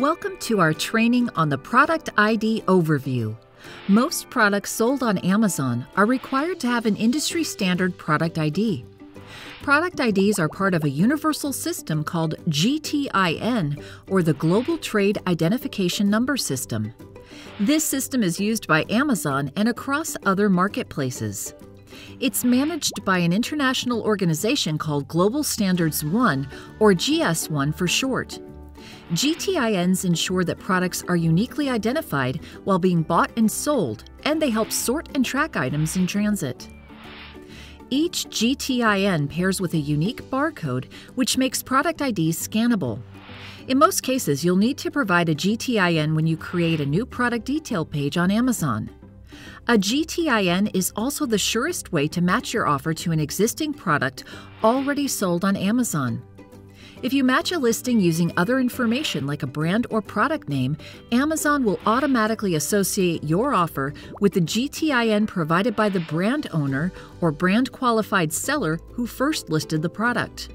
Welcome to our training on the Product ID Overview. Most products sold on Amazon are required to have an industry standard product ID. Product IDs are part of a universal system called GTIN, or the Global Trade Identification Number System. This system is used by Amazon and across other marketplaces. It's managed by an international organization called Global Standards One, or GS1 for short. GTINs ensure that products are uniquely identified while being bought and sold, and they help sort and track items in transit. Each GTIN pairs with a unique barcode, which makes product IDs scannable. In most cases, you'll need to provide a GTIN when you create a new product detail page on Amazon. A GTIN is also the surest way to match your offer to an existing product already sold on Amazon. If you match a listing using other information like a brand or product name, Amazon will automatically associate your offer with the GTIN provided by the brand owner or brand qualified seller who first listed the product.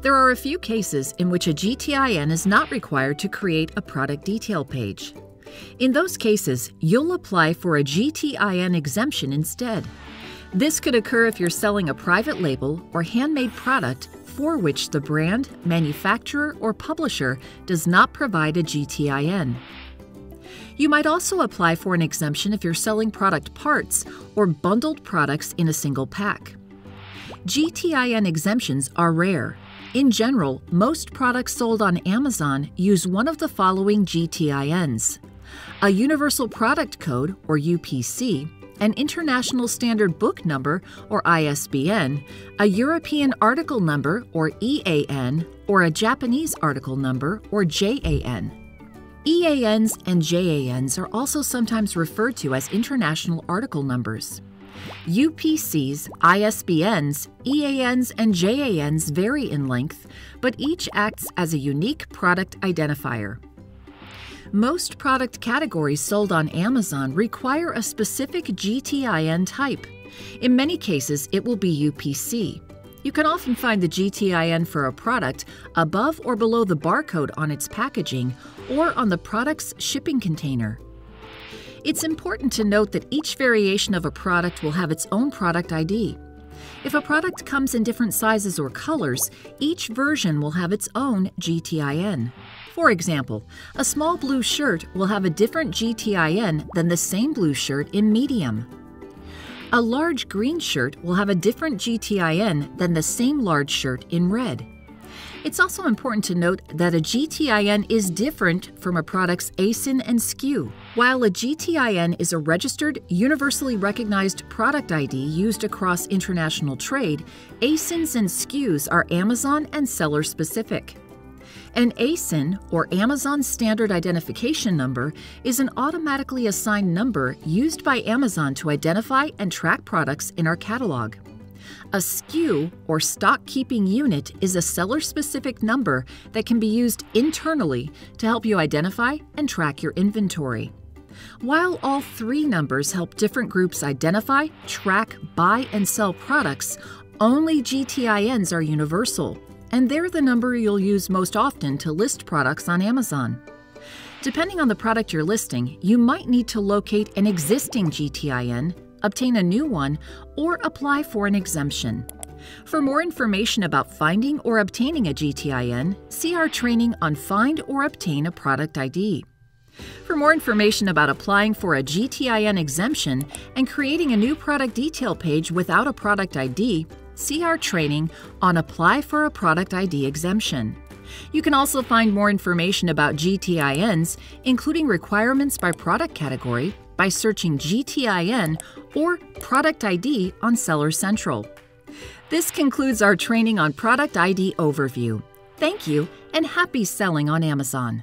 There are a few cases in which a GTIN is not required to create a product detail page. In those cases, you'll apply for a GTIN exemption instead. This could occur if you're selling a private label or handmade product for which the brand, manufacturer, or publisher does not provide a GTIN. You might also apply for an exemption if you're selling product parts or bundled products in a single pack. GTIN exemptions are rare. In general, most products sold on Amazon use one of the following GTINs: a Universal Product Code, or UPC, an International Standard Book Number, or ISBN, a European Article Number, or EAN, or a Japanese Article Number, or JAN. EANs and JANs are also sometimes referred to as International Article Numbers. UPCs, ISBNs, EANs, and JANs vary in length, but each acts as a unique product identifier. Most product categories sold on Amazon require a specific GTIN type. In many cases, it will be UPC. You can often find the GTIN for a product above or below the barcode on its packaging or on the product's shipping container. It's important to note that each variation of a product will have its own product ID. If a product comes in different sizes or colors, each version will have its own GTIN. For example, a small blue shirt will have a different GTIN than the same blue shirt in medium. A large green shirt will have a different GTIN than the same large shirt in red. It's also important to note that a GTIN is different from a product's ASIN and SKU. While a GTIN is a registered, universally recognized product ID used across international trade, ASINs and SKUs are Amazon and seller-specific. An ASIN, or Amazon Standard Identification Number, is an automatically assigned number used by Amazon to identify and track products in our catalog. A SKU, or Stock Keeping Unit, is a seller-specific number that can be used internally to help you identify and track your inventory. While all three numbers help different groups identify, track, buy, and sell products, only GTINs are universal, and they're the number you'll use most often to list products on Amazon. Depending on the product you're listing, you might need to locate an existing GTIN, obtain a new one, or apply for an exemption. For more information about finding or obtaining a GTIN, see our training on Find or Obtain a Product ID. For more information about applying for a GTIN exemption and creating a new product detail page without a product ID, see our training on Apply for a Product ID Exemption. You can also find more information about GTINs, including requirements by product category, by searching GTIN or Product ID on Seller Central. This concludes our training on Product ID Overview. Thank you, and happy selling on Amazon!